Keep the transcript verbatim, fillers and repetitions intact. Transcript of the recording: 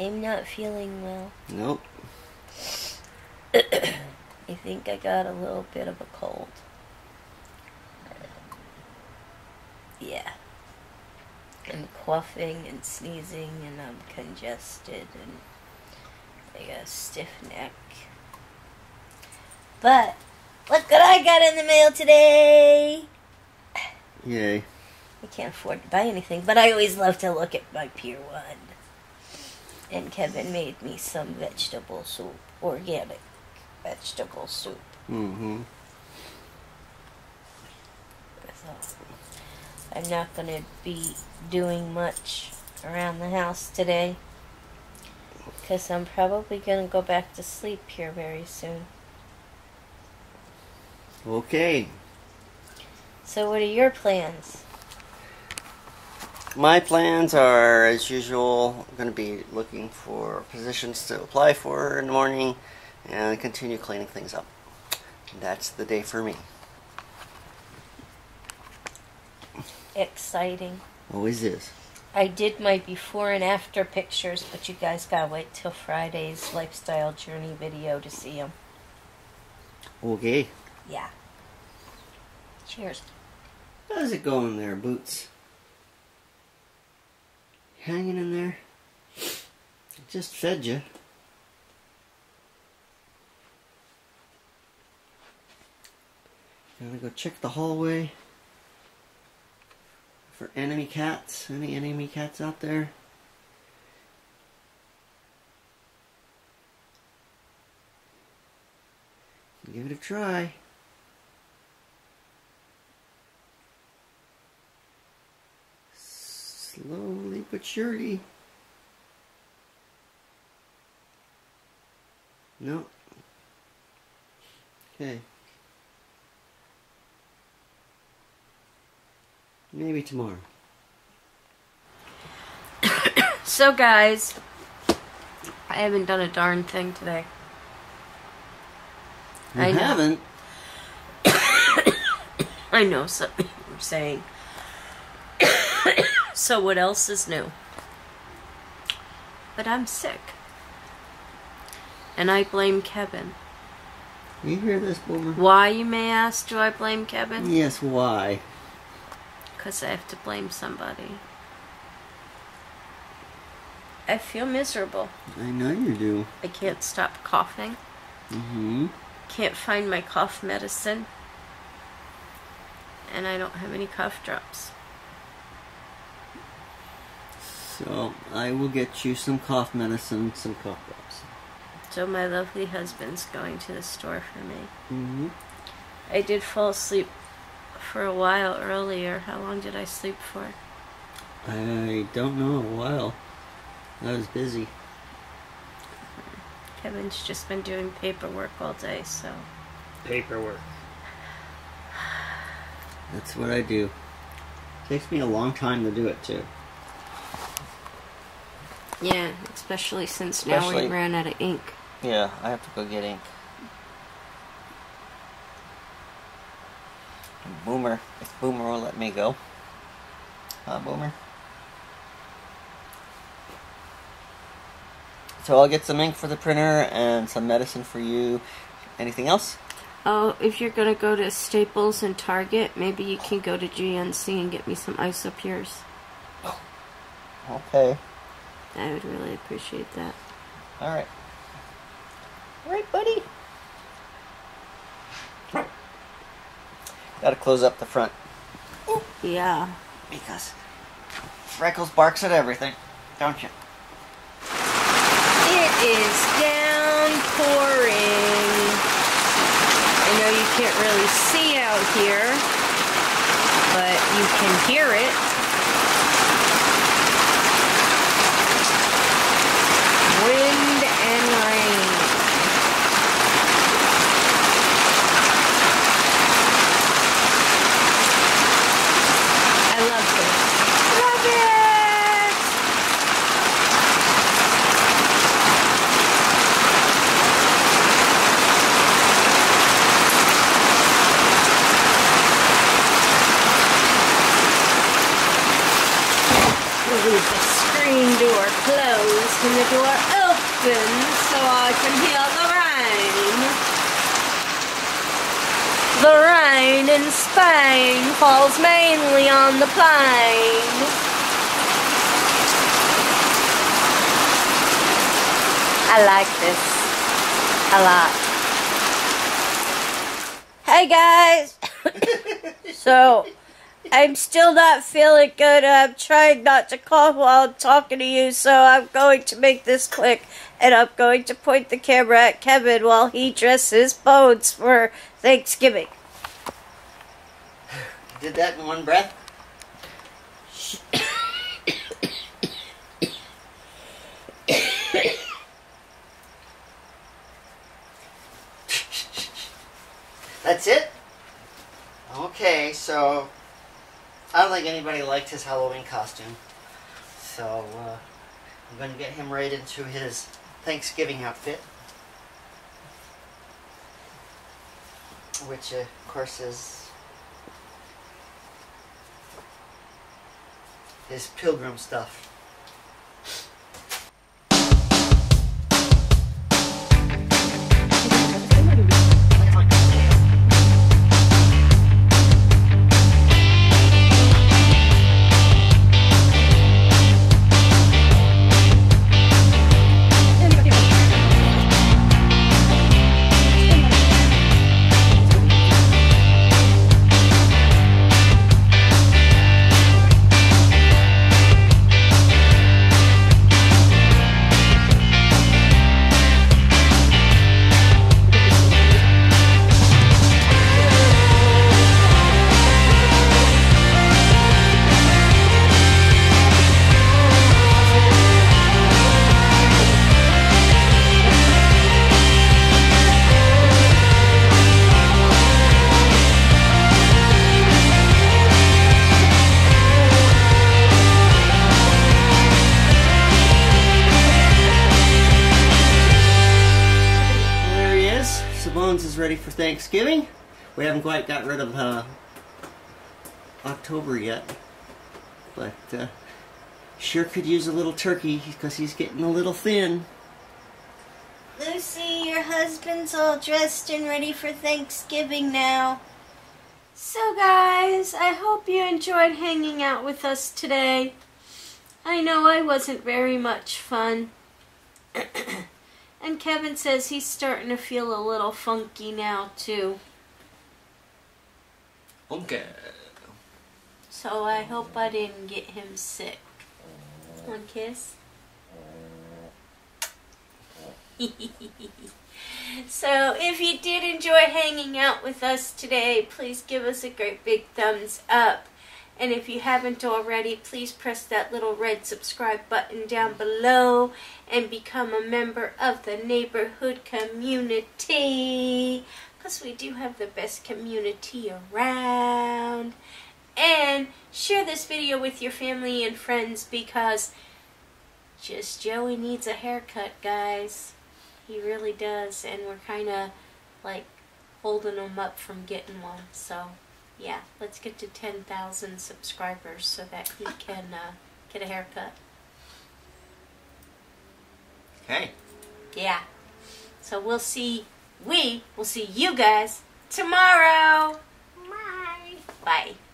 I'm not feeling well. Nope. I think I got a little bit of a cold. Yeah. I'm coughing and sneezing and I'm congested and I got a stiff neck. But look what I got in the mail today! Yay. I can't afford to buy anything, but I always love to look at my Pier one. And Kevin made me some vegetable soup. Organic vegetable soup. Mm-hmm. So, I'm not going to be doing much around the house today. Because I'm probably going to go back to sleep here very soon. Okay. So what are your plans? My plans are, as usual, I'm going to be looking for positions to apply for in the morning and continue cleaning things up. That's the day for me. Exciting. Always is. I did my before and after pictures, but you guys gotta wait till Friday's lifestyle journey video to see them. Okay. Yeah. Cheers. How's it going there, Boots? Hanging in there? I just fed you. I'm gonna go check the hallway for enemy cats. Any enemy cats out there? Give it a try. Slowly but surely. No. Okay. Maybe tomorrow. So guys, I haven't done a darn thing today. You I haven't? I know some people are saying. So what else is new? But I'm sick. And I blame Kevin. You hear this, Boomer? Why, you may ask, do I blame Kevin? Yes, why? Because I have to blame somebody. I feel miserable. I know you do. I can't stop coughing. Mm-hmm. Can't find my cough medicine. And I don't have any cough drops. So, I will get you some cough medicine, some cough drops. So, my lovely husband's going to the store for me. Mm-hmm. I did fall asleep for a while earlier. How long did I sleep for? I don't know, a while. I was busy. Kevin's just been doing paperwork all day, so... Paperwork. That's what I do. It takes me a long time to do it, too. Yeah, especially since especially, now we ran out of ink. Yeah, I have to go get ink. Boomer, if Boomer will let me go. Huh, Boomer? So I'll get some ink for the printer and some medicine for you. Anything else? Oh, if you're going to go to Staples and Target, maybe you can go to G N C and get me some isopures. Oh. Okay. I would really appreciate that. Alright. Alright, buddy. Gotta close up the front. Ooh. Yeah. Because Freckles barks at everything, don't you? It is downpouring. I know you can't really see out here, but you can hear it. Can the door open so I can hear the rain. The rain in Spain falls mainly on the plain. I like this a lot. Hey guys! So, I'm still not feeling good, and I'm trying not to cough while I'm talking to you, so I'm going to make this quick, and I'm going to point the camera at Kevin while he dresses bones for Thanksgiving. Did that in one breath? That's it? Okay, so I don't think anybody liked his Halloween costume, so uh, I'm going to get him right into his Thanksgiving outfit, which uh, of course is his pilgrim stuff. Ready for Thanksgiving. We haven't quite got rid of uh, October yet, but uh, sure could use a little turkey because he's getting a little thin. Lucy, your husband's all dressed and ready for Thanksgiving now. So guys, I hope you enjoyed hanging out with us today. I know I wasn't very much fun. And Kevin says he's starting to feel a little funky now, too. Okay. So I hope I didn't get him sick. One kiss. So if you did enjoy hanging out with us today, please give us a great big thumbs up. And if you haven't already, please press that little red subscribe button down below and become a member of the neighborhood community, because we do have the best community around. And share this video with your family and friends, because just Joey needs a haircut, guys. He really does, and we're kind of like holding him up from getting one, so... yeah, let's get to ten thousand subscribers so that he can uh, get a haircut. Okay. Yeah. So we'll see, we will see you guys tomorrow. Bye. Bye.